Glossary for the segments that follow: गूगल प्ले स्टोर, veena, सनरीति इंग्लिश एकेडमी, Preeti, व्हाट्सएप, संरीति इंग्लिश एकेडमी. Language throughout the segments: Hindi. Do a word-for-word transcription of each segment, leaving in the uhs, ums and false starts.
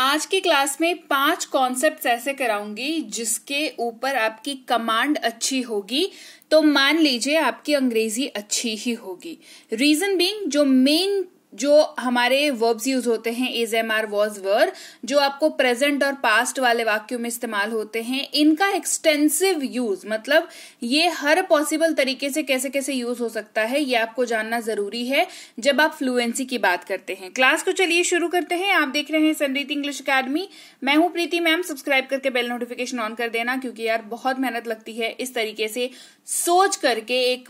आज की क्लास में पांच कॉन्सेप्ट्स ऐसे कराऊंगी जिसके ऊपर आपकी कमांड अच्छी होगी, तो मान लीजिए आपकी अंग्रेजी अच्छी ही होगी। रीजन बीइंग जो मेन जो हमारे वर्ब्स यूज होते हैं is, am, are, was, were, जो आपको प्रेजेंट और पास्ट वाले वाक्यों में इस्तेमाल होते हैं, इनका एक्सटेंसिव यूज, मतलब ये हर पॉसिबल तरीके से कैसे कैसे यूज हो सकता है ये आपको जानना जरूरी है जब आप फ्लुएंसी की बात करते हैं। क्लास को चलिए शुरू करते हैं। आप देख रहे हैं सनरीति इंग्लिश अकेडमी, मैं हूं प्रीति मैम। सब्सक्राइब करके बेल नोटिफिकेशन ऑन कर देना, क्योंकि यार बहुत मेहनत लगती है इस तरीके से सोच करके एक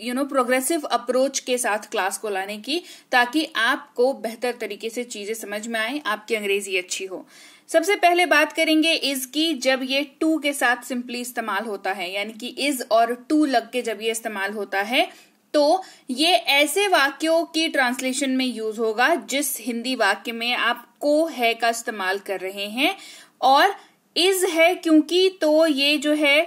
यू नो प्रोग्रेसिव अप्रोच के साथ क्लास को लाने की, ताकि आपको बेहतर तरीके से चीजें समझ में आए, आपकी अंग्रेजी अच्छी हो। सबसे पहले बात करेंगे इज की, जब ये टू के साथ सिंपली इस्तेमाल होता है, यानी कि इज और टू लग के जब ये इस्तेमाल होता है तो ये ऐसे वाक्यों की ट्रांसलेशन में यूज होगा जिस हिंदी वाक्य में आप को है का इस्तेमाल कर रहे हैं और इज है, क्योंकि तो ये जो है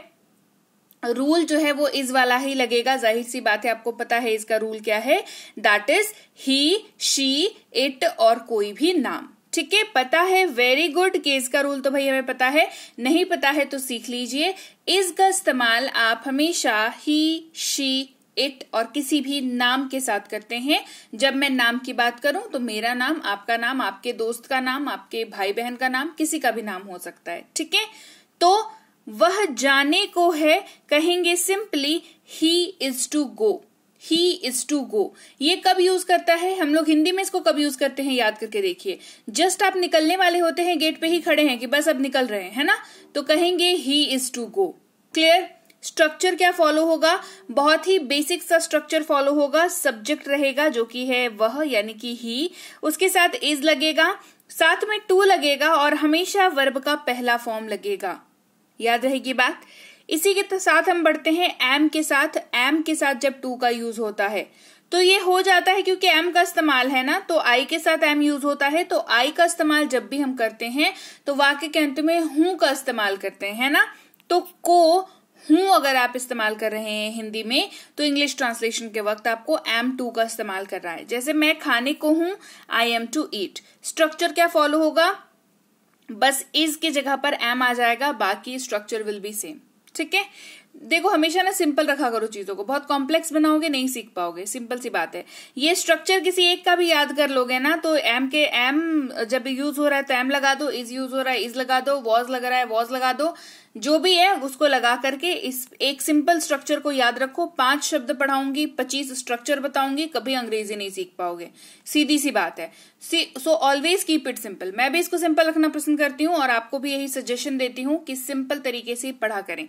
रूल जो है वो इज वाला ही लगेगा। जाहिर सी बात है, आपको पता है इसका रूल क्या है, that is he, she, it और कोई भी नाम। ठीक है, पता है, वेरी गुड। कि इसका रूल तो भाई हमें पता है, नहीं पता है तो सीख लीजिए। इज का इस्तेमाल आप हमेशा ही, शी, इट और किसी भी नाम के साथ करते हैं। जब मैं नाम की बात करूं तो मेरा नाम, आपका नाम, आपके दोस्त का नाम, आपके भाई बहन का नाम, किसी का भी नाम हो सकता है। ठीक है, तो वह जाने को है, कहेंगे simply he is to go, he is to go. ये कब यूज करता है हम लोग हिंदी में, इसको कब यूज करते हैं याद करके देखिए। जस्ट आप निकलने वाले होते हैं, गेट पे ही खड़े हैं कि बस अब निकल रहे हैं, है ना, तो कहेंगे he is to go. Clear? Structure क्या फॉलो होगा, बहुत ही बेसिक सा स्ट्रक्चर फॉलो होगा। सब्जेक्ट रहेगा जो कि है वह, यानी कि ही, उसके साथ इज लगेगा, साथ में टू लगेगा और हमेशा वर्ब का पहला फॉर्म लगेगा, याद रहेगी बात। इसी के साथ हम बढ़ते हैं एम के साथ। एम के साथ जब टू का यूज होता है तो ये हो जाता है, क्योंकि एम का इस्तेमाल है ना, तो आई के साथ एम यूज होता है। तो आई का इस्तेमाल जब भी हम करते हैं तो वाक्य के अंत में हूं का इस्तेमाल करते हैं, है ना। तो को हूं अगर आप इस्तेमाल कर रहे हैं हिंदी में, तो इंग्लिश ट्रांसलेशन के वक्त आपको एम टू का इस्तेमाल कर रहा है। जैसे मैं खाने को हूं, I am to eat. Structure क्या फॉलो होगा, बस इज की जगह पर एम आ जाएगा, बाकी स्ट्रक्चर विल बी सेम। ठीक है, देखो हमेशा ना सिंपल रखा करो चीजों को, बहुत कॉम्प्लेक्स बनाओगे नहीं सीख पाओगे, सिंपल सी बात है। ये स्ट्रक्चर किसी एक का भी याद कर लोगे ना, तो एम के एम जब यूज हो रहा है तो एम लगा दो, इज यूज हो रहा है इज लगा दो, वॉज लग रहा है वॉज लगा दो, जो भी है उसको लगा करके इस एक सिंपल स्ट्रक्चर को याद रखो। पांच शब्द पढ़ाऊंगी, पच्चीस स्ट्रक्चर बताऊंगी, कभी अंग्रेजी नहीं सीख पाओगे, सीधी सी बात है। So always keep it simple. मैं भी इसको सिंपल रखना पसंद करती हूँ और आपको भी यही सजेशन देती हूँ कि सिंपल तरीके से पढ़ा करें।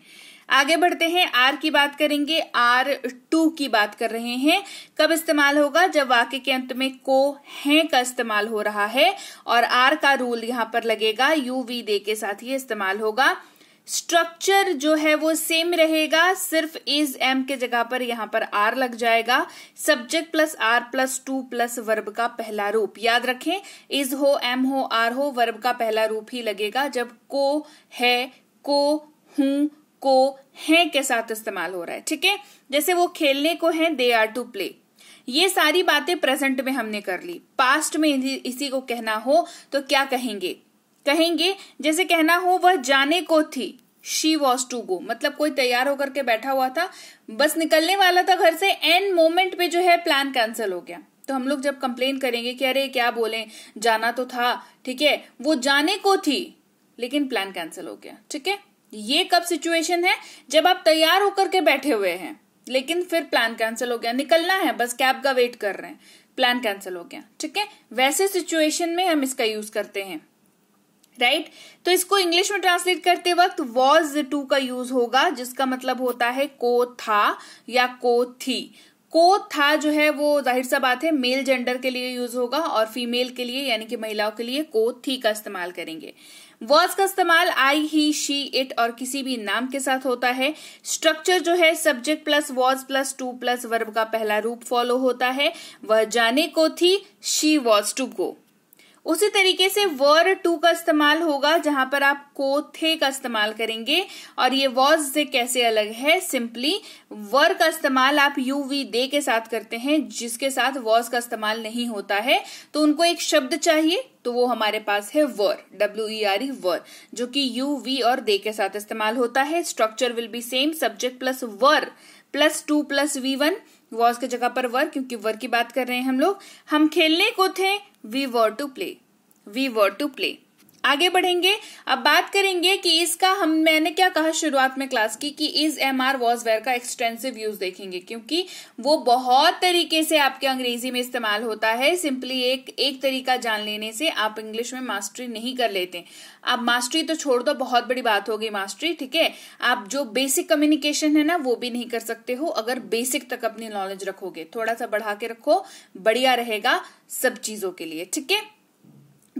आगे बढ़ते हैं, आर की बात करेंगे। आर टू की बात कर रहे हैं, कब इस्तेमाल होगा, जब वाक्य के अंत में को, है का इस्तेमाल हो रहा है और आर का रूल यहाँ पर लगेगा, यू, वी, दे के साथ ये इस्तेमाल होगा। स्ट्रक्चर जो है वो सेम रहेगा, सिर्फ इज एम के जगह पर यहाँ पर आर लग जाएगा। Subject plus are plus to plus verb का पहला रूप, याद रखें इज हो, एम हो, आर हो, वर्ब का पहला रूप ही लगेगा जब को, है, को, हूं, को, है के साथ इस्तेमाल हो रहा है। ठीक है, जैसे वो खेलने को है, दे आर टू प्ले। ये सारी बातें प्रेजेंट में हमने कर ली, पास्ट में इसी को कहना हो तो क्या कहेंगे, कहेंगे जैसे कहना हो वह जाने को थी, शी वॉज टू गो, मतलब कोई तैयार होकर के बैठा हुआ था, बस निकलने वाला था घर से, एंड मोमेंट पे जो है प्लान कैंसिल हो गया। तो हम लोग जब कंप्लेन करेंगे कि अरे क्या बोलें, जाना तो था, ठीक है, वो जाने को थी लेकिन प्लान कैंसिल हो गया। ठीक है, ये कब सिचुएशन है, जब आप तैयार होकर के बैठे हुए हैं लेकिन फिर प्लान कैंसिल हो गया, निकलना है बस कैब का वेट कर रहे हैं, प्लान कैंसिल हो गया। ठीक है, वैसे सिचुएशन में हम इसका यूज करते हैं, राइट right? तो इसको इंग्लिश में ट्रांसलेट करते वक्त वॉज टू का यूज होगा, जिसका मतलब होता है को था या को थी। को था जो है वो जाहिर सा बात है मेल जेंडर के लिए यूज होगा और फीमेल के लिए यानी कि महिलाओं के लिए को थी का इस्तेमाल करेंगे। वॉज का इस्तेमाल आई, ही, शी, इट और किसी भी नाम के साथ होता है। स्ट्रक्चर जो है subject plus was plus to plus verb का पहला रूप फॉलो होता है, वह जाने को थी, शी वॉज टू गो। उसी तरीके से वर टू का इस्तेमाल होगा जहां पर आप को थे का इस्तेमाल करेंगे। और ये वॉज से कैसे अलग है, सिंपली वर का इस्तेमाल आप यू वी दे के साथ करते हैं जिसके साथ वॉज का इस्तेमाल नहीं होता है। तो उनको एक शब्द चाहिए तो वो हमारे पास है वर, डब्ल्यू ई आर ई वर, जो कि यू वी और दे के साथ इस्तेमाल होता है। Structure will be same, subject plus were plus to plus V one, was की जगह पर वर क्योंकि वर की बात कर रहे हैं हम लोग। हम खेलने को थे, we were to play, we were to play. आगे बढ़ेंगे, अब बात करेंगे कि इसका हम मैंने क्या कहा शुरुआत में क्लास की कि is am are was were का एक्सटेंसिव यूज देखेंगे क्योंकि वो बहुत तरीके से आपके अंग्रेजी में इस्तेमाल होता है। सिंपली एक एक तरीका जान लेने से आप इंग्लिश में मास्टरी नहीं कर लेते। आप मास्टरी तो छोड़ दो, बहुत बड़ी बात हो गई मास्टरी, ठीक है। आप जो बेसिक कम्युनिकेशन है ना वो भी नहीं कर सकते हो अगर बेसिक तक अपनी नॉलेज रखोगे। थोड़ा सा बढ़ा के रखो, बढ़िया रहेगा सब चीजों के लिए, ठीक है।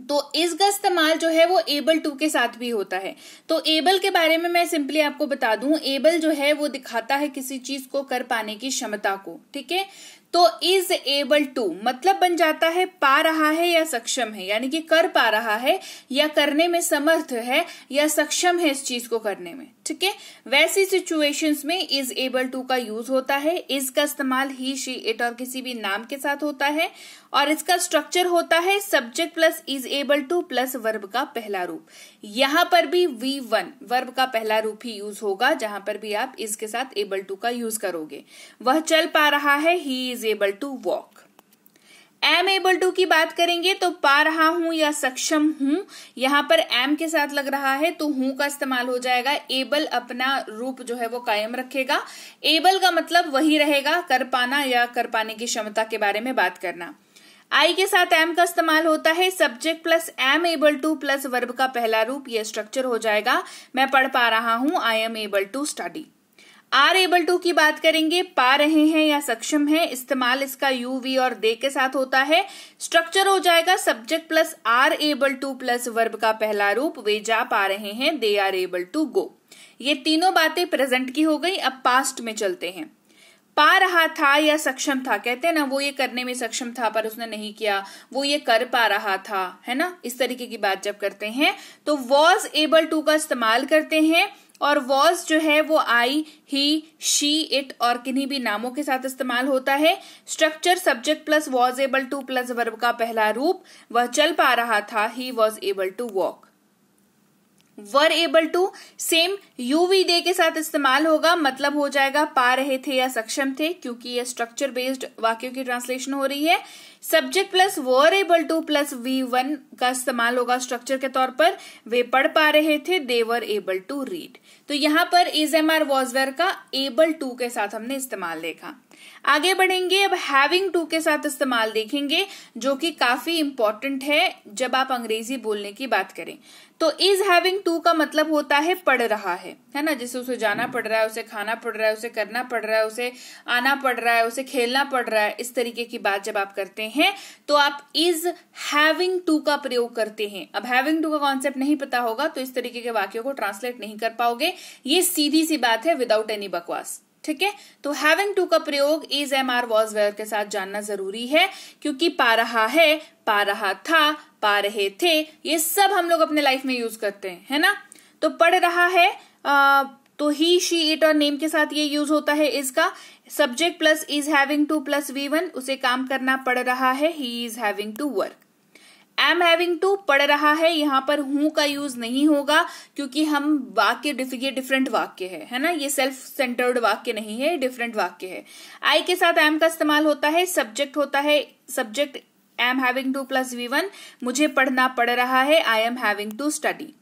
तो इसका इस्तेमाल जो है वो एबल टू के साथ भी होता है। तो एबल के बारे में मैं सिंपली आपको बता दूं, एबल जो है वो दिखाता है किसी चीज को कर पाने की क्षमता को, ठीक है। तो इज एबल टू मतलब बन जाता है पा रहा है या सक्षम है, यानी कि कर पा रहा है या करने में समर्थ है या सक्षम है इस चीज को करने में, ठीक है। वैसी सिचुएशंस में इज एबल टू का यूज होता है। इज का इस्तेमाल ही शी इट और किसी भी नाम के साथ होता है और इसका स्ट्रक्चर होता है subject plus is able to plus verb का पहला रूप। यहां पर भी वी वन वर्ब का पहला रूप ही यूज होगा जहां पर भी आप इसके साथ एबल टू का यूज करोगे। वह चल पा रहा है, he is able to walk. Am able to की बात करेंगे तो पा रहा हूं या सक्षम हूं, यहां पर एम के साथ लग रहा है तो हूं का इस्तेमाल हो जाएगा। एबल अपना रूप जो है वो कायम रखेगा। एबल का मतलब वही रहेगा, कर पाना या कर पाने की क्षमता के बारे में बात करना। आई के साथ एम का इस्तेमाल होता है, subject plus am able to plus verb का पहला रूप, यह स्ट्रक्चर हो जाएगा। मैं पढ़ पा रहा हूं, I am able to study. Are able to की बात करेंगे, पा रहे हैं या सक्षम है, इस्तेमाल इसका यू वी और दे के साथ होता है। स्ट्रक्चर हो जाएगा subject plus are able to plus verb का पहला रूप, वे जा पा रहे हैं, they are able to go. ये तीनों बातें प्रेजेंट की हो गई। अब पास्ट में चलते हैं। पा रहा था या सक्षम था, कहते हैं ना वो ये करने में सक्षम था पर उसने नहीं किया, वो ये कर पा रहा था, है ना, इस तरीके की बात जब करते हैं तो वॉज एबल टू का इस्तेमाल करते हैं। और वॉज जो है वो आई, ही, शी, इट और किन्हीं भी नामों के साथ इस्तेमाल होता है। Structure subject plus was able to plus verb का पहला रूप, वह चल पा रहा था, he was able to walk. Were able to same you we they के साथ इस्तेमाल होगा, मतलब हो जाएगा पा रहे थे या सक्षम थे क्योंकि ये स्ट्रक्चर बेस्ड वाक्यों की ट्रांसलेशन हो रही है। Subject plus were able to plus V one का इस्तेमाल होगा स्ट्रक्चर के तौर पर, वे पढ़ पा रहे थे, they were able to read. तो यहाँ पर is am are was were का एबल टू के साथ हमने इस्तेमाल देखा। आगे बढ़ेंगे, अब हैविंग टू के साथ इस्तेमाल देखेंगे जो कि काफी इंपॉर्टेंट है जब आप अंग्रेजी बोलने की बात करें। तो इज हैविंग टू का मतलब होता है पढ़ रहा है, है ना, जिसे उसे जाना पड़ रहा है, उसे खाना पड़ रहा है, उसे करना पड़ रहा है, उसे आना पड़ रहा है, उसे खेलना पड़ रहा है, इस तरीके की बात जब आप करते हैं तो आप इज हैविंग टू का प्रयोग करते हैं। अब हैविंग टू का कॉन्सेप्ट नहीं पता होगा तो इस तरीके के वाक्यों को ट्रांसलेट नहीं कर पाओगे, ये सीधी सी बात है विदाउट एनी बकवास, ठीक है। तो हैविंग टू का प्रयोग is am are was were के साथ जानना जरूरी है क्योंकि पा रहा है, पा रहा था, पा रहे थे, ये सब हम लोग अपने लाइफ में यूज करते हैं, है ना। तो पढ़ रहा है आ, तो ही, शी, इट और नेम के साथ ये यूज होता है। इसका subject plus is having to plus V one, उसे काम करना पड़ रहा है, he is having to work. Am having to पढ़ रहा है, यहाँ पर हूं का यूज नहीं होगा क्योंकि हम वाक्य डिफरेंट वाक्य है, है ना, ये सेल्फ सेंटर्ड वाक्य नहीं है, डिफरेंट वाक्य है। आई के साथ एम का इस्तेमाल होता है, सब्जेक्ट होता है, subject am having to plus V one, मुझे पढ़ना पड़ रहा है, I am having to study.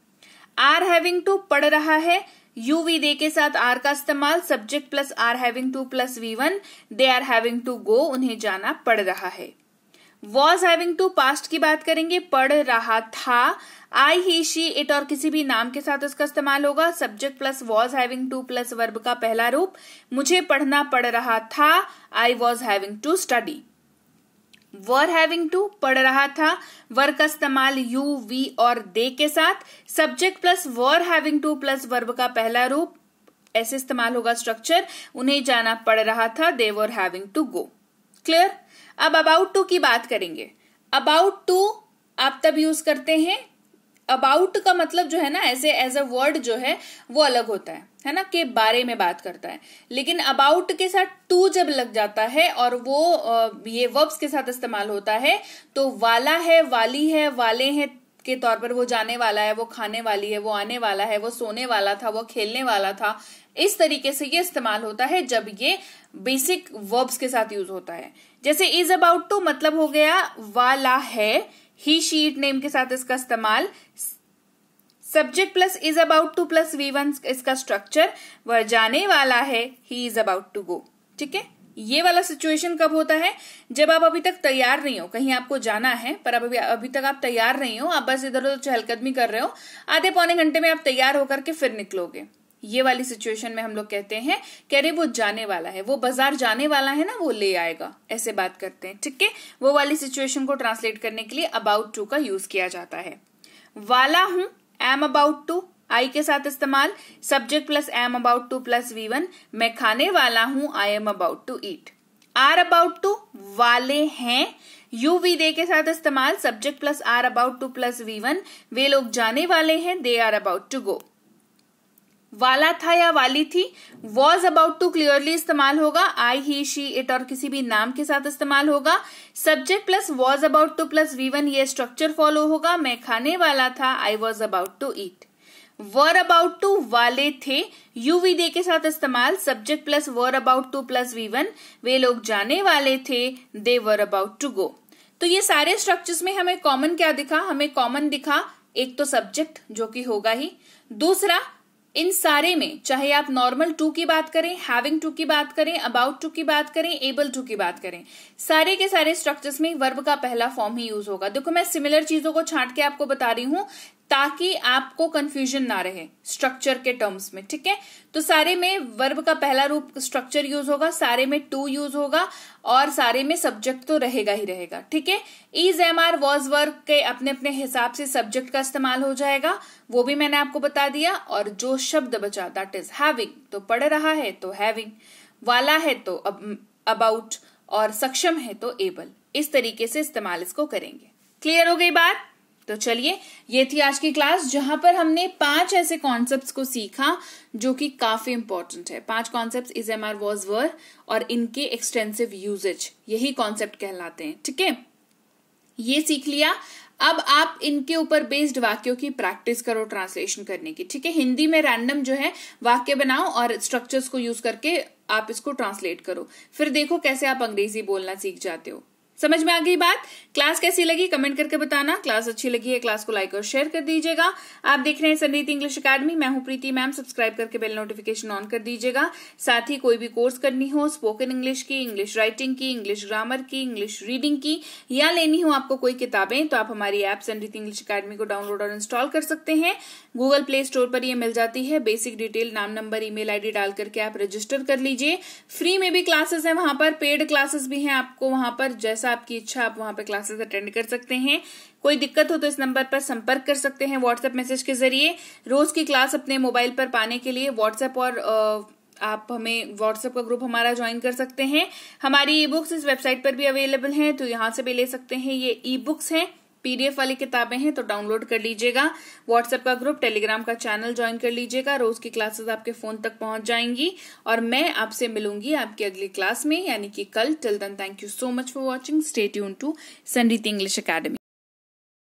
Are having to पढ़ रहा है, यू वी दे के साथ आर का इस्तेमाल, subject plus are having to plus V one, they are having to go, उन्हें जाना पड़ रहा है। वॉज हैविंग टू पास्ट की बात करेंगे, पढ़ रहा था, आई, ही, शी, इट और किसी भी नाम के साथ उसका इस्तेमाल होगा। Subject plus was having to plus verb का पहला रूप, मुझे पढ़ना पड़ रहा था, I was having to study. Were having to पढ़ रहा था, वर का इस्तेमाल यू, वी और दे के साथ, subject plus were having to plus verb का पहला रूप, ऐसे इस्तेमाल होगा स्ट्रक्चर, उन्हें जाना पड़ रहा था, they were having to go. Clear. अब अबाउट टू की बात करेंगे। अबाउट टू आप तब यूज करते हैं। अबाउट का मतलब जो है ना एज एज अ वर्ड जो है वो अलग होता है है ना, के बारे में बात करता है। लेकिन अबाउट के साथ टू जब लग जाता है और वो ये वर्ब्स के साथ इस्तेमाल होता है तो वाला है, वाली है, वाले हैं के तौर पर वो जाने वाला है, वो खाने वाली है, वो आने वाला है, वो सोने वाला था, वो खेलने वाला था, इस तरीके से ये इस्तेमाल होता है जब ये बेसिक वर्ब्स के साथ यूज होता है। जैसे इज अबाउट टू मतलब हो गया वाला है, ही शी इट नेम के साथ इसका इस्तेमाल, subject plus is about to plus V one इसका स्ट्रक्चर, वह जाने वाला है, he is about to go. ठीक है, ये वाला सिचुएशन कब होता है? जब आप अभी तक तैयार नहीं हो, कहीं आपको जाना है पर अभी अभी तक आप तैयार नहीं हो, आप बस इधर उधर चहलकदमी कर रहे हो, आधे पौने घंटे में आप तैयार होकर के फिर निकलोगे। ये वाली सिचुएशन में हम लोग कहते हैं कह रहे वो जाने वाला है, वो बाजार जाने वाला है ना, वो ले आएगा, ऐसे बात करते हैं। ठीक है, वो वाली सिचुएशन को ट्रांसलेट करने के लिए अबाउट टू का यूज किया जाता है। वाला हूं, एम अबाउट टू, आई के साथ इस्तेमाल, subject plus am about to plus V one, मैं खाने वाला हूं, I am about to eat. Are about to वाले हैं, यू वी दे के साथ इस्तेमाल, subject plus are about to plus V one, वे लोग जाने वाले हैं, they are about to go. वाला था या वाली थी, वॉज अबाउट टू क्लियरली इस्तेमाल होगा, आई ही शी इट और किसी भी नाम के साथ इस्तेमाल होगा, subject plus was about to plus V one ये स्ट्रक्चर फॉलो होगा, मैं खाने वाला था, I was about to eat. Were about to वाले थे, यू वी दे के साथ इस्तेमाल, subject plus were about to plus V one, वे लोग जाने वाले थे, दे वर अबाउट टू गो। तो ये सारे स्ट्रक्चर्स में हमें कॉमन क्या दिखा? हमें कॉमन दिखा एक तो सब्जेक्ट जो कि होगा ही, दूसरा इन सारे में चाहे आप नॉर्मल टू की बात करें, हैविंग टू की बात करें, अबाउट टू की बात करें, एबल टू की बात करें, सारे के सारे स्ट्रक्चर्स में वर्ब का पहला फॉर्म ही यूज होगा। देखो मैं सिमिलर चीजों को छांट के आपको बता रही हूं ताकि आपको कंफ्यूजन ना रहे स्ट्रक्चर के टर्म्स में। ठीक है, तो सारे में वर्ब का पहला रूप स्ट्रक्चर यूज होगा, सारे में टू यूज होगा और सारे में सब्जेक्ट तो रहेगा ही रहेगा। ठीक है, is am are was verb के अपने अपने हिसाब से सब्जेक्ट का इस्तेमाल हो जाएगा, वो भी मैंने आपको बता दिया। और जो शब्द बचा दैट इज हैविंग, तो पढ़ रहा है तो हैविंग, वाला है तो अबाउट और सक्षम है तो एबल, इस तरीके से इस्तेमाल इसको करेंगे। क्लियर हो गई बात? तो चलिए, ये थी आज की क्लास जहां पर हमने पांच ऐसे कॉन्सेप्ट्स को सीखा जो कि काफी इंपॉर्टेंट है। पांच concepts is am are was were और इनके एक्सटेंसिव यूजेज, यही कॉन्सेप्ट कहलाते हैं। ठीक है, ये सीख लिया। अब आप इनके ऊपर बेस्ड वाक्यों की प्रैक्टिस करो ट्रांसलेशन करने की। ठीक है, हिंदी में रैंडम जो है वाक्य बनाओ और स्ट्रक्चर्स को यूज करके आप इसको ट्रांसलेट करो, फिर देखो कैसे आप अंग्रेजी बोलना सीख जाते हो। समझ में आ गई बात? क्लास कैसी लगी कमेंट करके बताना। क्लास अच्छी लगी है क्लास को लाइक और शेयर कर दीजिएगा। आप देख रहे हैं संरीति इंग्लिश एकेडमी, मैं हूं प्रीति मैम। सब्सक्राइब करके बेल नोटिफिकेशन ऑन कर दीजिएगा। साथ ही कोई भी कोर्स करनी हो स्पोकन इंग्लिश की, इंग्लिश राइटिंग की, इंग्लिश ग्रामर की, इंग्लिश रीडिंग की, या लेनी हो आपको कोई किताबें तो आप हमारी ऐप संरीति इंग्लिश एकेडमी को डाउनलोड और इंस्टॉल कर सकते हैं। गूगल प्ले स्टोर पर यह मिल जाती है। बेसिक डिटेल, नाम, नंबर, ईमेल आईडी डाल करके आप रजिस्टर कर लीजिए। फ्री में भी क्लासेस है वहां पर, पेड क्लासेस भी है। आपको वहां पर जैसा आपकी इच्छा आप वहां पे क्लासेस अटेंड कर सकते हैं। कोई दिक्कत हो तो इस नंबर पर संपर्क कर सकते हैं व्हाट्सएप मैसेज के जरिए। रोज की क्लास अपने मोबाइल पर पाने के लिए व्हाट्सएप और आप हमें व्हाट्सएप का ग्रुप हमारा ज्वाइन कर सकते हैं। हमारी ई बुक्स इस वेबसाइट पर भी अवेलेबल हैं, तो यहाँ से भी ले सकते हैं। ये ई बुक्स हैं, पीडीएफ वाली किताबें हैं, तो डाउनलोड कर लीजिएगा। व्हाट्सएप का ग्रुप, टेलीग्राम का चैनल ज्वाइन कर लीजिएगा। रोज की क्लासेस आपके फोन तक पहुंच जाएंगी और मैं आपसे मिलूंगी आपकी अगली क्लास में, यानी कि कल। Till then, thank you so much for watching. Stay tuned to संरीति इंग्लिश एकेडमी।